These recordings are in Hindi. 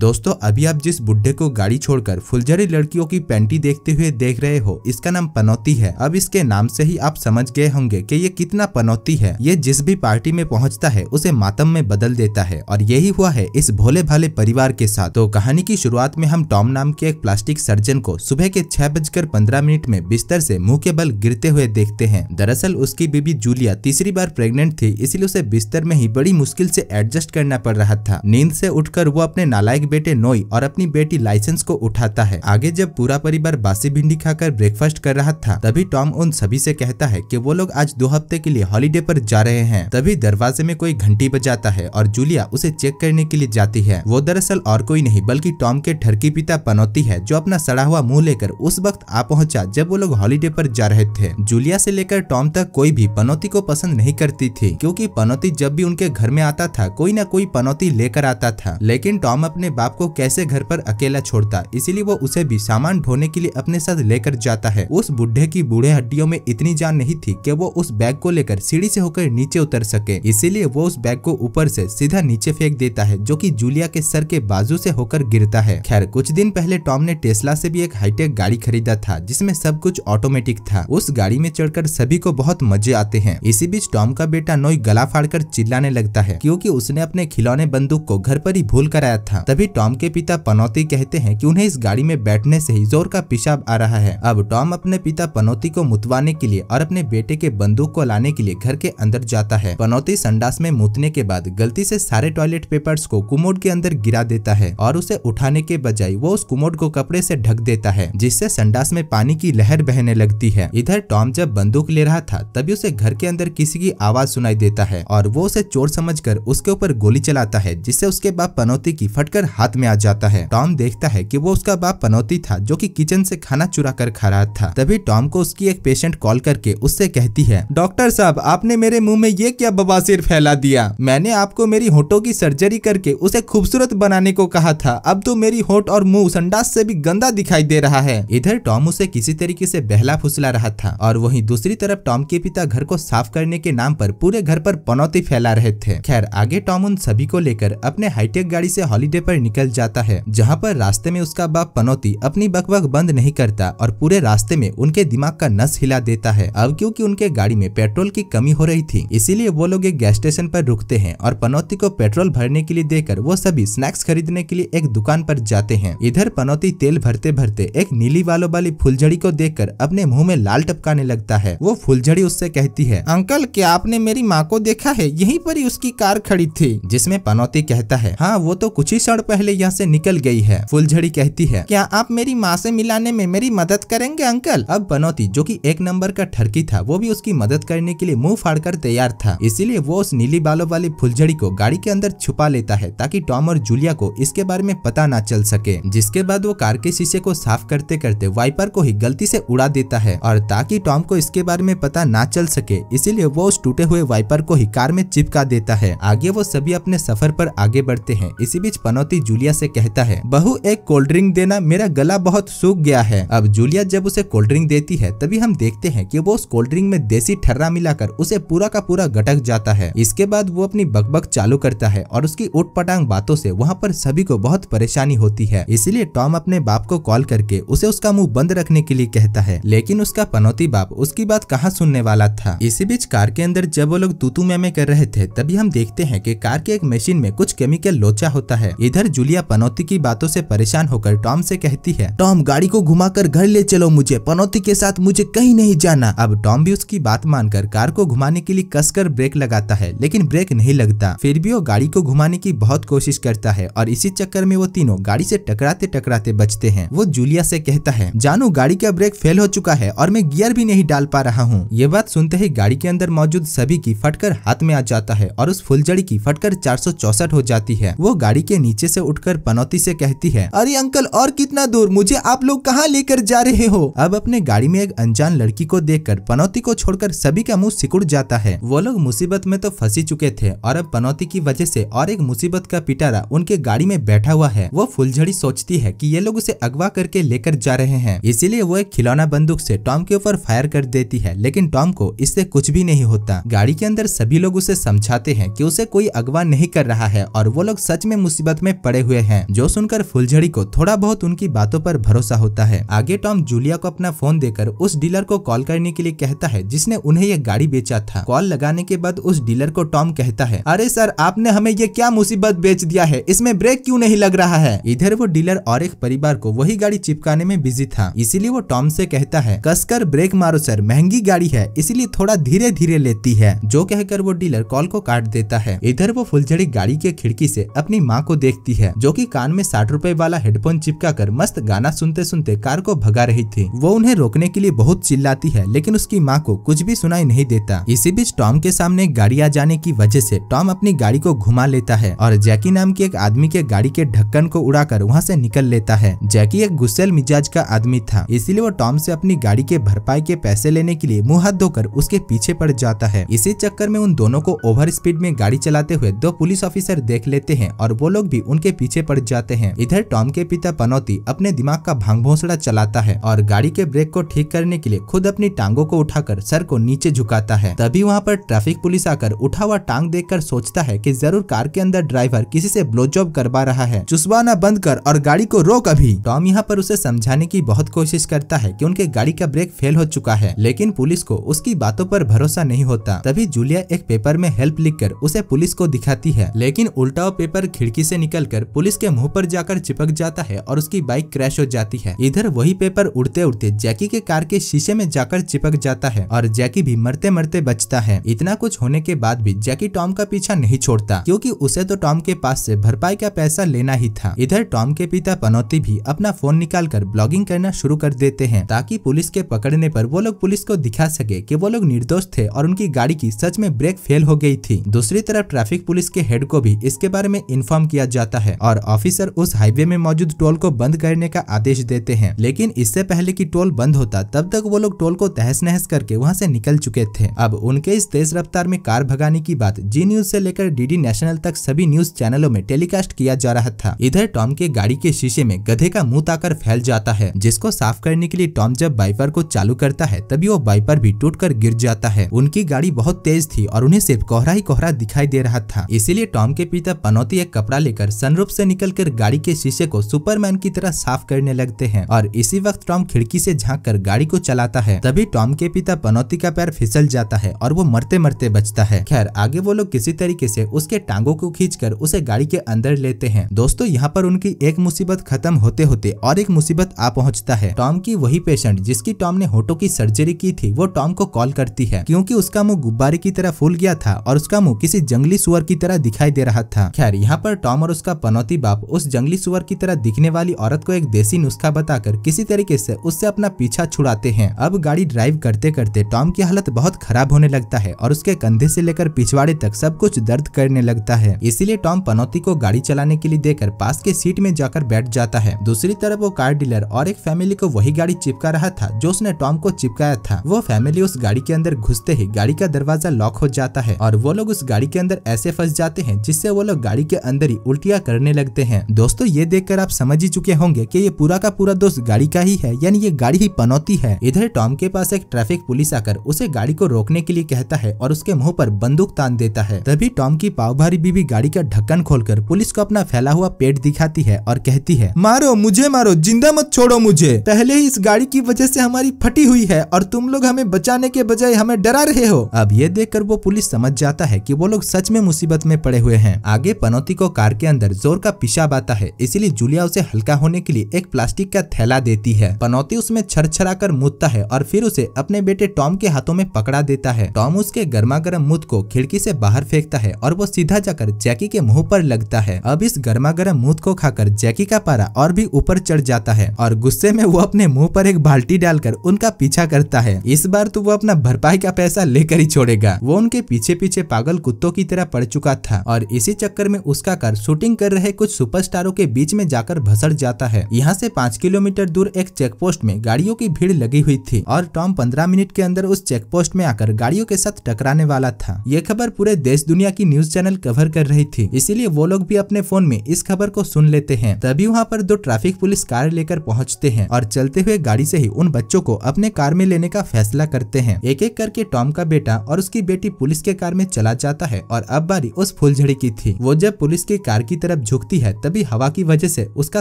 दोस्तों अभी आप जिस बुड्ढे को गाड़ी छोड़कर फुलझड़ी लड़कियों की पैंटी देखते हुए देख रहे हो, इसका नाम पनौती है। अब इसके नाम से ही आप समझ गए होंगे कि ये कितना पनौती है। ये जिस भी पार्टी में पहुंचता है उसे मातम में बदल देता है और यही हुआ है इस भोले भाले परिवार के साथ। तो कहानी की शुरुआत में हम टॉम नाम के एक प्लास्टिक सर्जन को सुबह के 6:15 में बिस्तर से मुंह के बल गिरते हुए देखते हैं। दरअसल उसकी बीबी जूलिया तीसरी बार प्रेग्नेंट थी, इसलिए उसे बिस्तर में ही बड़ी मुश्किल से एडजस्ट करना पड़ रहा था। नींद से उठकर वो अपने नालायक बेटे नोई और अपनी बेटी लाइसेंस को उठाता है। आगे जब पूरा परिवार बासी भिंडी खाकर ब्रेकफास्ट कर रहा था, तभी टॉम उन सभी से कहता है कि वो लोग आज 2 हफ्ते के लिए हॉलीडे पर जा रहे हैं। तभी दरवाजे में कोई घंटी बजाता है और जूलिया उसे चेक करने के लिए जाती है। वो दरअसल और कोई नहीं बल्कि टॉम के ठरकी पिता पनौती है, जो अपना सड़ा हुआ मुँह लेकर उस वक्त आ पहुँचा जब वो लोग हॉलीडे पर जा रहे थे। जूलिया से लेकर टॉम तक कोई भी पनौती को पसंद नहीं करती थी, क्योंकि पनौती जब भी उनके घर में आता था कोई न कोई पनौती लेकर आता था। लेकिन टॉम अपने बाप को कैसे घर पर अकेला छोड़ता, इसीलिए वो उसे भी सामान ढोने के लिए अपने साथ लेकर जाता है। उस बुढ़े की बूढ़े हड्डियों में इतनी जान नहीं थी कि वो उस बैग को लेकर सीढ़ी से होकर नीचे उतर सके, इसीलिए वो उस बैग को ऊपर से सीधा नीचे फेंक देता है, जो कि जूलिया के सर के बाजू से होकर गिरता है। खैर कुछ दिन पहले टॉम ने टेस्ला से भी एक हाईटेक गाड़ी खरीदा था, जिसमें सब कुछ ऑटोमेटिक था। उस गाड़ी में चढ़कर सभी को बहुत मजे आते हैं। इसी बीच टॉम का बेटा नोई गला फाड़कर चिल्लाने लगता है, क्योंकि उसने अपने खिलौने बंदूक को घर पर ही भूल कर आया था। तभी टॉम के पिता पनौती कहते हैं कि उन्हें इस गाड़ी में बैठने से ही जोर का पेशाब आ रहा है। अब टॉम अपने पिता पनौती को मुतवाने के लिए और अपने बेटे के बंदूक को लाने के लिए घर के अंदर जाता है। पनौती संडास में मूतने के बाद गलती से सारे टॉयलेट पेपर्स को कुमोड के अंदर गिरा देता है और उसे उठाने के बजाय वो उस कुमोड को कपड़े से ढक देता है, जिससे संडास में पानी की लहर बहने लगती है। इधर टॉम जब बंदूक ले रहा था, तभी उसे घर के अंदर किसी की आवाज सुनाई देता है और वो उसे चोर समझकर उसके ऊपर गोली चलाता है, जिससे उसके बाप पनौती की फटकर हाथ में आ जाता है। टॉम देखता है कि वो उसका बाप पनौती था, जो कि किचन से खाना चुरा कर खा रहा था। तभी टॉम को उसकी एक पेशेंट कॉल करके उससे कहती है, डॉक्टर साहब आपने मेरे मुंह में ये क्या बवासीर फैला दिया? मैंने आपको मेरी होठों की सर्जरी करके उसे खूबसूरत बनाने को कहा था, अब तो मेरी होठ और मुंह संडास से भी गंदा दिखाई दे रहा है। इधर टॉम उसे किसी तरीके से बहला फुसला रहा था और वहीं दूसरी तरफ टॉम के पिता घर को साफ करने के नाम पर पूरे घर पर पनौती फैला रहे थे। खैर आगे टॉम उन सभी को लेकर अपने हाईटेक गाड़ी से हॉलीडे पर निकल जाता है, जहाँ पर रास्ते में उसका बाप पनौती अपनी बकबक बंद नहीं करता और पूरे रास्ते में उनके दिमाग का नस हिला देता है। अब क्योंकि उनके गाड़ी में पेट्रोल की कमी हो रही थी, इसीलिए वो लोग एक गैस स्टेशन पर रुकते हैं और पनौती को पेट्रोल भरने के लिए देकर वो सभी स्नैक्स खरीदने के लिए एक दुकान पर जाते हैं। इधर पनौती तेल भरते भरते एक नीली बालों वाली फुलझड़ी को देखकर अपने मुंह में लाल टपकाने लगता है। वो फुलझड़ी उससे कहती है, अंकल क्या आपने मेरी माँ को देखा है? यहीं पर ही उसकी कार खड़ी थी। जिसमें पनौती कहता है, हाँ वो तो कुछ ही क्षण पहले यहाँ से निकल गई है। फुलझड़ी कहती है, क्या आप मेरी माँ से मिलाने में मेरी मदद करेंगे अंकल? अब पनौती जो कि 1 नंबर का ठरकी था, वो भी उसकी मदद करने के लिए मुंह फाड़कर तैयार था, इसीलिए वो उस नीली बालों वाली फुलझड़ी को गाड़ी के अंदर छुपा लेता है, ताकि टॉम और जूलिया को इसके बारे में पता ना चल सके। जिसके बाद वो कार के शीशे को साफ करते करते वाइपर को ही गलती से उड़ा देता है और ताकि टॉम को इसके बारे में पता ना चल सके, इसीलिए वो उस टूटे हुए वाइपर को ही कार में चिपका देता है। आगे वो सभी अपने सफर पर आगे बढ़ते हैं। इसी बीच पनौती जूलिया से कहता है, बहू एक कोल्ड ड्रिंक देना, मेरा गला बहुत सूख गया है। अब जूलिया जब उसे कोल्ड ड्रिंक देती है, तभी हम देखते हैं कि वो उस कोल्ड ड्रिंक में देसी ठर्रा मिलाकर उसे पूरा का पूरा गटक जाता है। इसके बाद वो अपनी बकबक चालू करता है और उसकी उटपटांग बातों से वहाँ पर सभी को बहुत परेशानी होती है, इसीलिए टॉम अपने बाप को कॉल करके उसे उसका मुंह बंद रखने के लिए कहता है, लेकिन उसका पनौती बाप उसकी बात कहाँ सुनने वाला था। इसी बीच कार के अंदर जब वो लोग तूतू मैमे कर रहे थे, तभी हम देखते हैं कि कार के एक मशीन में कुछ केमिकल लोचा होता है। इधर जूलिया पनौती की बातों से परेशान होकर टॉम से कहती है, टॉम गाड़ी को घुमाकर घर ले चलो मुझे, पनौती के साथ मुझे कहीं नहीं जाना। अब टॉम भी उसकी बात मानकर कार को घुमाने के लिए कसकर ब्रेक लगाता है, लेकिन ब्रेक नहीं लगता। फिर भी वो गाड़ी को घुमाने की बहुत कोशिश करता है और इसी चक्कर में वो तीनों गाड़ी से टकराते टकराते बचते हैं। वो जूलिया से कहता है, जानू गाड़ी का ब्रेक फेल हो चुका है और मैं गियर भी नहीं डाल पा रहा हूँ। ये बात सुनते ही गाड़ी के अंदर मौजूद सभी की फटकर हाथ में आ जाता है और उस फुलझड़ी की फटकर 464 हो जाती है। वो गाड़ी के नीचे से उठकर पनौती से कहती है, अरे अंकल और कितना दूर, मुझे आप लोग कहाँ लेकर जा रहे हो? अब अपने गाड़ी में एक अनजान लड़की को देखकर पनौती को छोड़कर सभी का मुंह सिकुड़ जाता है। वो लोग मुसीबत में तो फंसी चुके थे और अब पनौती की वजह से और एक मुसीबत का पिटारा उनके गाड़ी में बैठा हुआ है। वो फुलझड़ी सोचती है कि ये लोग उसे अगवा करके लेकर जा रहे हैं, इसीलिए वो एक खिलौना बंदूक से टॉम के ऊपर फायर कर देती है, लेकिन टॉम को इससे कुछ भी नहीं होता। गाड़ी के अंदर सभी लोग उसे समझाते हैं कि उसे कोई अगवा नहीं कर रहा है और वो लोग सच में मुसीबत में पड़े हुए हैं, जो सुनकर फुलझड़ी को थोड़ा बहुत उनकी बातों पर भरोसा होता है। आगे टॉम जूलिया को अपना फोन देकर उस डीलर को कॉल करने के लिए कहता है जिसने उन्हें यह गाड़ी बेचा था। कॉल लगाने के बाद उस डीलर को टॉम कहता है, अरे सर आपने हमें ये क्या मुसीबत बेच दिया है, इसमें ब्रेक क्यों नहीं लग रहा है। इधर वो डीलर और एक परिवार को वही गाड़ी चिपकाने में बिजी था, इसीलिए वो टॉम से कहता है कसकर ब्रेक मारो सर, महंगी गाड़ी है इसीलिए थोड़ा धीरे धीरे लेती है। जो कहकर वो डीलर कॉल को काट देता है। इधर वो फुलझड़ी गाड़ी के खिड़की से अपनी माँ को देखती है जो कि कान में 60 रुपए वाला हेडफोन चिपका कर मस्त गाना सुनते सुनते कार को भगा रही थी। वो उन्हें रोकने के लिए बहुत चिल्लाती है लेकिन उसकी माँ को कुछ भी सुनाई नहीं देता। इसी बीच टॉम के सामने गाड़ी आ जाने की वजह से टॉम अपनी गाड़ी को घुमा लेता है और जैकी नाम के एक आदमी के गाड़ी के ढक्कन को उड़ाकर वहाँ से निकल लेता है। जैकी एक गुस्सेल मिजाज का आदमी था, इसीलिए वो टॉम से अपनी गाड़ी के भरपाई के पैसे लेने के लिए मुंह हाथ धोकर उसके पीछे पड़ जाता है। इसी चक्कर में उन दोनों को ओवर स्पीड में गाड़ी चलाते हुए 2 पुलिस ऑफिसर देख लेते हैं और वो लोग भी उनके पीछे पड़ जाते हैं। इधर टॉम के पिता पनौती अपने दिमाग का भांग भौंसड़ा चलाता है और गाड़ी के ब्रेक को ठीक करने के लिए खुद अपनी टांगों को उठाकर सर को नीचे झुकाता है। तभी वहाँ पर ट्रैफिक पुलिस आकर उठा हुआ टांग देखकर सोचता है कि जरूर कार के अंदर ड्राइवर किसी से ब्लोजॉब करवा रहा है। चुसवाना बंद कर और गाड़ी को रोक अभी। टॉम यहाँ पर उसे समझाने की बहुत कोशिश करता है कि उनके गाड़ी का ब्रेक फेल हो चुका है, लेकिन पुलिस को उसकी बातों पर भरोसा नहीं होता। तभी जूलिया एक पेपर में हेल्प लिखकर उसे पुलिस को दिखाती है, लेकिन उल्टा वो पेपर खिड़की से निकलकर पुलिस के मुंह पर जाकर चिपक जाता है और उसकी बाइक क्रैश हो जाती है। इधर वही पेपर उड़ते उड़ते जैकी के कार के शीशे में जाकर चिपक जाता है और जैकी भी मरते मरते बचता है। इतना कुछ होने के बाद भी जैकी टॉम का पीछा नहीं छोड़ता क्योंकि उसे तो टॉम के पास से भरपाई का पैसा लेना ही था। इधर टॉम के पिता पनौती भी अपना फोन निकालकर ब्लॉगिंग करना शुरू कर देते हैं ताकि पुलिस के पकड़ने पर वो लोग पुलिस को दिखा सके कि वो लोग निर्दोष थे और उनकी गाड़ी की सच में ब्रेक फेल हो गई थी। दूसरी तरफ ट्रैफिक पुलिस के हेड को भी इसके बारे में इन्फॉर्म किया जाता है और ऑफिसर उस हाईवे में मौजूद टोल को बंद करने का आदेश देते हैं, लेकिन इससे पहले कि टोल बंद होता तब तक वो लोग टोल को तहस नहस करके वहाँ से निकल चुके थे। अब उनके इस तेज रफ्तार में कार भगाने की बात जी न्यूज से लेकर डीडी नेशनल तक सभी न्यूज चैनलों में टेलीकास्ट किया जा रहा था। इधर टॉम के गाड़ी के शीशे में गधे का मुंह ताकर फैल जाता है, जिसको साफ करने के लिए टॉम जब वाइपर को चालू करता है तभी वो वाइपर भी टूटकर गिर जाता है। उनकी गाड़ी बहुत तेज थी और उन्हें सिर्फ कोहरा ही कोहरा दिखाई दे रहा था, इसीलिए टॉम के पिता पनौती एक कपड़ा लेकर सनरूफ से निकलकर गाड़ी के शीशे को सुपरमैन की तरह साफ करने लगते हैं और इसी वक्त टॉम खिड़की से झांककर गाड़ी को चलाता है। तभी टॉम के पिता पनौती का पैर फिसल जाता है और वो मरते मरते बचता है। खैर आगे वो लोग किसी तरीके से उसके टांगों को खींचकर उसे गाड़ी के अंदर लेते हैं। दोस्तों यहाँ पर उनकी एक मुसीबत खत्म होते होते और एक मुसीबत आ पहुँचता है। टॉम की वही पेशेंट जिसकी टॉम ने होठों की सर्जरी की थी वो टॉम को कॉल करती है क्योंकि उसका मुंह गुब्बारे की तरह फूल गया था और उसका मुंह किसी जंगली सुअर की तरह दिखाई दे रहा था। खैर यहाँ पर टॉम और उसका पनौती बाप उस जंगली सुअर की तरह दिखने वाली औरत को एक देसी नुस्खा बताकर किसी तरीके से उससे अपना पीछा छुड़ाते हैं। अब गाड़ी ड्राइव करते करते टॉम की हालत बहुत खराब होने लगता है और उसके कंधे से लेकर पिछवाड़े तक सब कुछ दर्द करने लगता है, इसीलिए टॉम पनौती को गाड़ी चलाने के लिए देकर पास के सीट में जाकर बैठ जाता है। दूसरी तरफ वो कार डीलर और एक फैमिली को वही गाड़ी चिपका रहा था जो उसने टॉम को चिपकाया था। वो फैमिली उस गाड़ी के अंदर घुसते ही गाड़ी का दरवाजा लॉक हो जाता है और वो लोग उस गाड़ी के अंदर ऐसे फंस जाते हैं जिससे वो लोग गाड़ी के अंदर ही उल्टियां करने लगते हैं। दोस्तों ये देखकर आप समझ ही चुके होंगे कि ये पूरा का पूरा दोष गाड़ी का ही है, यानी ये गाड़ी ही पनौती है। इधर टॉम के पास एक ट्रैफिक पुलिस आकर उसे गाड़ी को रोकने के लिए कहता है और उसके मुंह पर बंदूक तान देता है। तभी टॉम की पावभारी बीवी गाड़ी का ढक्कन खोलकर पुलिस को अपना फैला हुआ पेट दिखाती है और कहती है, मारो मुझे, मारो, जिंदा मत छोड़ो मुझे, पहले ही इस गाड़ी की वजह से हमारी फटी हुई है और तुम लोग हमें बचाने के बजाय हमें डरा रहे हो। अब ये देखकर वो पुलिस समझ जाता है कि वो लोग सच में मुसीबत में पड़े हुए हैं। आगे पनौती को कार के अंदर जोर का पेशाब आता है, इसीलिए जूलिया उसे हल्का होने के लिए एक प्लास्टिक का थैला देती है। पनौती उसमें छरछराकर मूतता है और फिर उसे अपने बेटे टॉम के हाथों में पकड़ा देता है। टॉम उसके गर्मा गर्म मूत को खिड़की से बाहर फेंकता है और वो सीधा जाकर जैकी के मुंह पर लगता है। अब इस गर्मा गर्म मूत को खाकर जैकी का पारा और भी ऊपर चढ़ जाता है और गुस्से में वो अपने मुँह पर एक बाल्टी डालकर उनका पीछा करता है। इस बार तो वो अपना भरपाई का पैसा लेकर ही छोड़ेगा। वो उनके पीछे पीछे पागल कुत्तों की तरह पड़ चुका था और इसी चक्कर में उसका कार शूटिंग कर रहे कुछ सुपरस्टारों के बीच में जाकर भसड़ जाता है। यहाँ से 5 किलोमीटर दूर एक चेकपोस्ट में गाड़ियों की भीड़ लगी हुई थी और टॉम 15 मिनट के अंदर उस चेकपोस्ट में आकर गाड़ियों के साथ टकराने वाला था। ये खबर पूरे देश दुनिया की न्यूज चैनल कवर कर रही थी, इसीलिए वो लोग भी अपने फोन में इस खबर को सुन लेते हैं। तभी वहाँ पर 2 ट्रैफिक पुलिस कार लेकर पहुँचते हैं और चलते हुए गाड़ी से ही उन बच्चों को अपने कार में लेने का फैसला करते हैं। एक एक करके टॉम का बेटा और उसकी बेटी पुलिस के कार में चला जाता है और अब बारी उस फुलझड़ी की थी। वो जब पुलिस की कार की तरफ तरफ झुकती है तभी हवा की वजह से उसका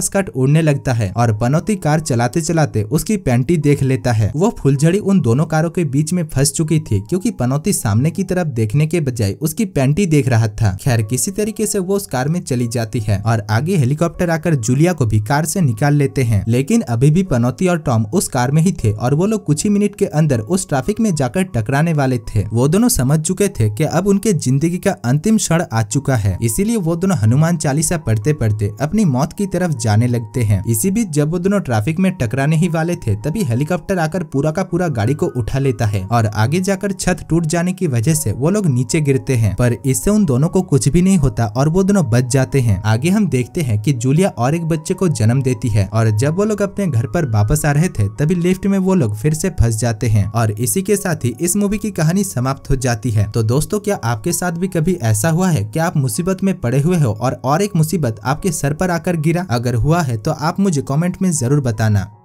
स्कर्ट उड़ने लगता है और पनौती कार चलाते चलाते उसकी पैंटी देख लेता है। वो फुलझड़ी उन दोनों कारों के बीच में फंस चुकी थी क्योंकि पनौती सामने की तरफ देखने के बजाय उसकी पैंटी देख रहा था। खैर किसी तरीके से वो उस कार में चली जाती है और आगे हेलीकॉप्टर आकर जूलिया को भी कार से निकाल लेते हैं, लेकिन अभी भी पनौती और टॉम उस कार में ही थे और वो लोग कुछ ही मिनट के अंदर उस ट्रैफिक में जाकर टकराने वाले थे। वो दोनों समझ चुके थे कि अब उनके जिंदगी का अंतिम क्षण आ चुका है, इसीलिए वो दोनों हनुमान चालीसा पढ़ते पढ़ते अपनी मौत की तरफ जाने लगते हैं। इसी बीच जब वो दोनों ट्रैफिक में टकराने ही वाले थे तभी हेलीकॉप्टर आकर पूरा का पूरा गाड़ी को उठा लेता है और आगे जाकर छत टूट जाने की वजह से वो लोग नीचे गिरते हैं, पर इससे उन दोनों को कुछ भी नहीं होता और वो दोनों बच जाते हैं। आगे हम देखते हैं कि जूलिया और एक बच्चे को जन्म देती है और जब वो लोग अपने घर पर वापस आ रहे थे तभी लिफ्ट में वो लोग फिर से फंस जाते हैं और इसी के साथ ही इस मूवी की कहानी समाप्त हो जाती है। तो दोस्तों क्या आपके साथ भी कभी ऐसा हुआ है कि आप मुसीबत में पड़े हुए हो और एक मुसीबत आपके सर पर आकर गिरा? अगर हुआ है तो आप मुझे कमेंट में जरूर बताना।